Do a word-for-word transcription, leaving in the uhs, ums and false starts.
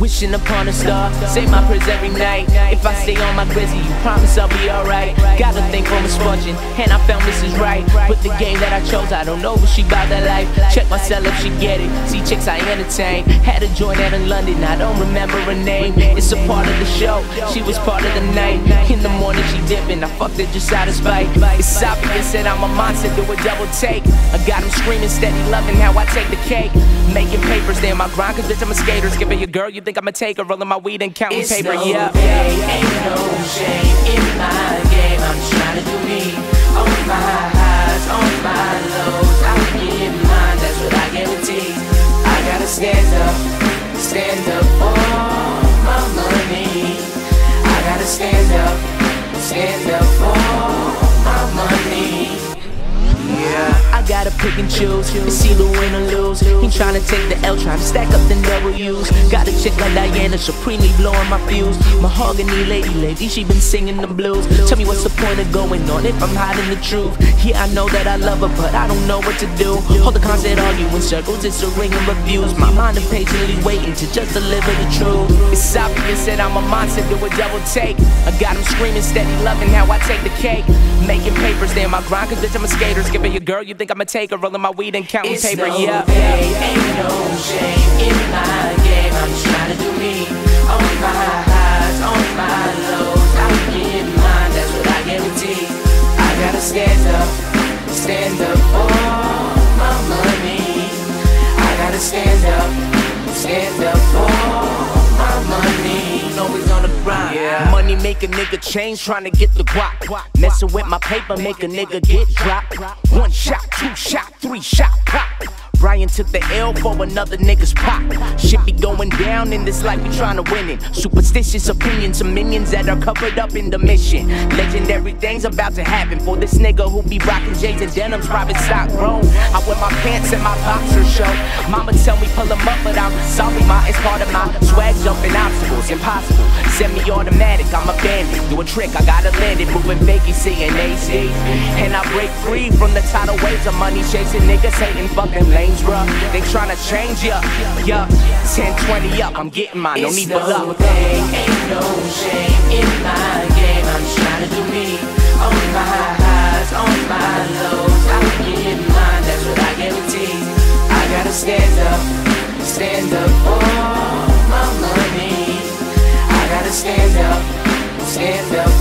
Wishing upon a star, say my prayers every night. If I stay on my glizzy, you promise I'll be alright. Got a thing for misfortune, and I found Missus Right. But the game that I chose, I don't know what she about that life. Check myself if she get it, see chicks I entertain. Had a joint out in London, I don't remember her name. It's a part of the show, she was part of the night. In the morning she dipping, I fucked it just out of spite. It's obvious that I'm a monster, do a double take. I got him screaming, steady loving how I take the cake. Making papers, damn my grind, cause bitch I'm a skater. Skipping your girl, you think I'ma take her, rolling my weed and counting it's paper, no yeah. Day, ain't no shame in my game. I'm just trying to do me. On my highs, on my lows, I get mine, that's what I guarantee. I gotta stand up, stand up for my money. I gotta stand up, stand up for my money. Yeah, I gotta pick and choose, it's either win or lose. He tryna take the L, tryna stack up the W's. Got a chick like Diana, supremely blowing my fuse. Mahogany lady, lady, she been singing the blues. Tell me what's the point of going on if I'm hiding the truth. Yeah, I know that I love her, but I don't know what to do. Hold the concert, argue in circles, it's a ring of reviews. My mind impatiently waiting to just deliver the truth. It's obvious that I'm a monster, do a double take. I got him screaming, steady loving how I take the cake. Making papers, damn my grind, cause bitch I'm a skater. Skipping your girl, you think I'ma take her, rolling my weed and counting it's paper, no yeah. Day, ain't no shame in my game. I'm just trying to do me. On my highs, on my lows, I get mine, that's what I guarantee. I gotta stand up, stand up for my money. I gotta stand up, stand up for my money. Always on the grind, yeah. Money make a nigga change, tryna get the guap. Messin' with my paper, make a nigga get dropped. One shot, two shot, three shot, pop. Brian took the L for another nigga's pop. Shit be going down in this life, we tryna win it. Superstitious opinions of minions that are covered up in the mission. Legendary things about to happen for this nigga who be rockin' J's and denims, private stock grown. I wear my pants and my boxer show. Mama tell me pull 'em up, but I'm sorry ma, it's part of my swag. Jumping obstacles, impossible. Semi-automatic, I'm a bandit. Do a trick, I gotta land it. Moving vacancy and A C. And I break free from the tidal waves of money chasing niggas, hating fucking lanes, bruh. They tryna change ya, yeah. ten twenty up, I'm getting mine, no need for luck. Day, ain't no shame in my game. I'm just trying to do me. On my highs, on my lows, I get mine, that's what I guarantee. I gotta stand up, stand up for my money. I gotta stand up, stand up.